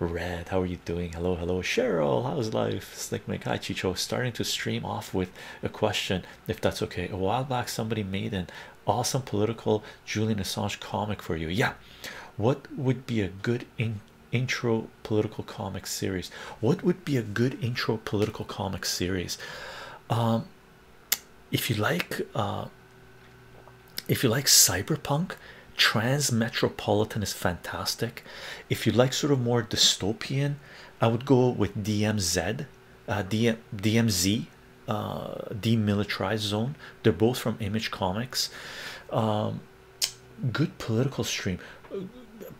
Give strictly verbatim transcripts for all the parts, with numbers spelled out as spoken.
Red, how are you doing? Hello, hello. Cheryl, how's life? Slickmick, hi Chicho. Starting to stream off with a question, if that's okay. A while back, somebody made an awesome political Julian Assange comic for you. Yeah, what would be a good in intro political comic series? What would be a good intro political comic series? Um, if you like, uh, if you like cyberpunk, Transmetropolitan is fantastic. If you like sort of more dystopian, I would go with D M Z, uh, D M, D M Z, uh, Demilitarized Zone. They're both from Image Comics. Um, good political stream.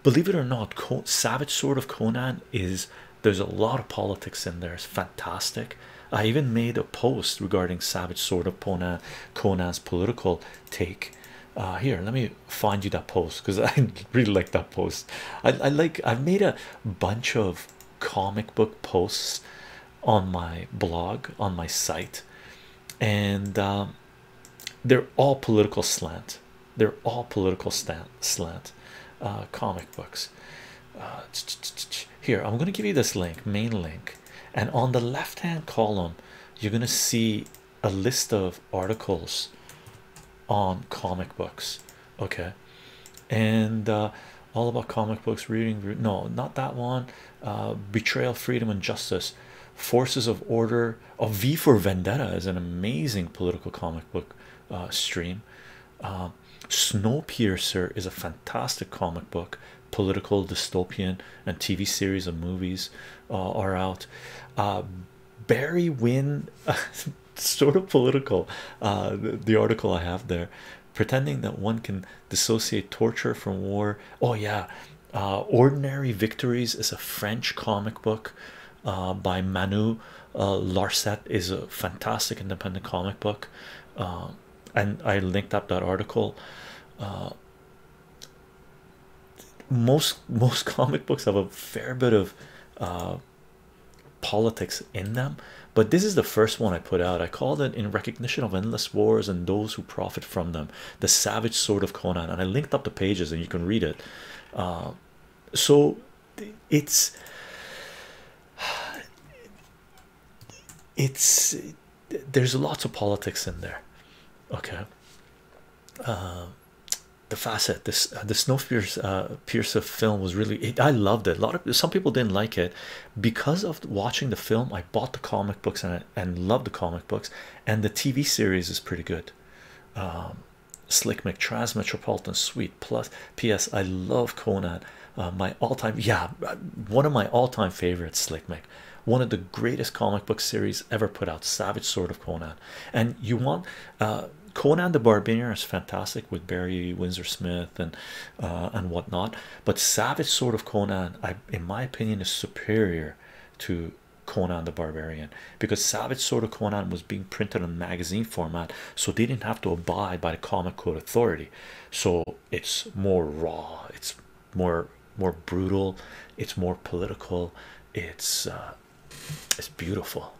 Believe it or not, Co Savage Sword of Conan is, there's a lot of politics in there. It's fantastic. I even made a post regarding Savage Sword of Conan, Conan's political take. Uh, here, let me find you that post, because I really like that post. I, I like, I've made a bunch of comic book posts on my blog, on my site, and um, they're all political slant. They're all political slant uh, comic books. Uh, here, I'm going to give you this link, main link, and on the left-hand column, you're going to see a list of articles on comic books, okay, and uh, all about comic books, reading, no, not that one, uh, Betrayal, Freedom and Justice, Forces of Order, of oh, V for Vendetta is an amazing political comic book uh, stream. uh, Snowpiercer is a fantastic comic book, political, dystopian, and T V series and movies uh, are out. uh, Barry Win sort of political, uh the, the article I have there, pretending that one can dissociate torture from war. Oh yeah, uh Ordinary Victories is a French comic book uh by Manu uh, Larset, is a fantastic independent comic book, um and I linked up that article. uh most most comic books have a fair bit of uh politics in them, but this is the first one I put out. I called it In Recognition of Endless Wars and Those Who Profit From Them, The Savage Sword of Conan, and I linked up the pages and you can read it. Uh, so it's it's there's lots of politics in there, okay. uh, The facet, this uh, the Snowpiercer uh, Piercer film was really, it, I loved it. A lot of some people didn't like it. Because of watching the film, I bought the comic books and and loved the comic books, and the T V series is pretty good. Um, Slick McTrans Metropolitan Suite Plus. P S I love Conan. Uh, my all-time, yeah, one of my all-time favorites. Slick Mc, one of the greatest comic book series ever put out. Savage Sword of Conan, and you want. Uh, Conan the Barbarian is fantastic with Barry Windsor-Smith and uh, and whatnot, but Savage Sword of Conan, I, in my opinion, is superior to Conan the Barbarian, because Savage Sword of Conan was being printed in magazine format, so they didn't have to abide by the Comic Code Authority, so it's more raw, it's more more brutal, it's more political, it's uh, it's beautiful.